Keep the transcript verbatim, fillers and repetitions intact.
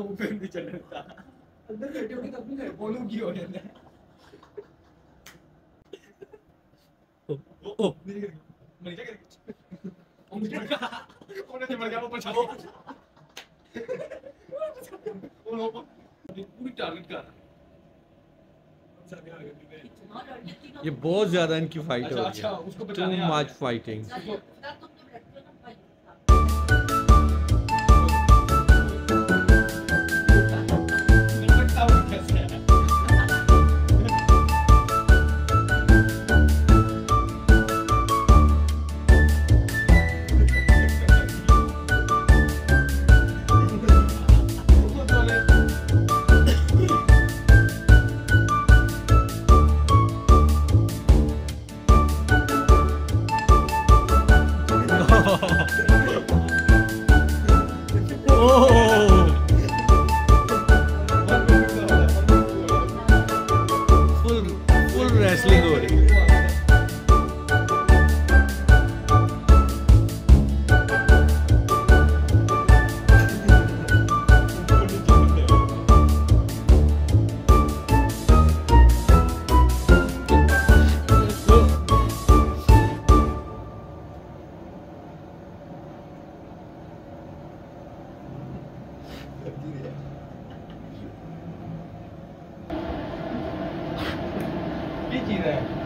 Open भी चल रहा था अंदर बैठे हो कि तब भी बोलूं की हो जाता है। ओ ओ मेरे मेरे क्या ओ मुझे कौन है मर गया वो पछाओ वो लोग पूरी टारगेट कर ये बहुत ज्यादा इनकी फाइट हो रही है। Too much fighting. What is that?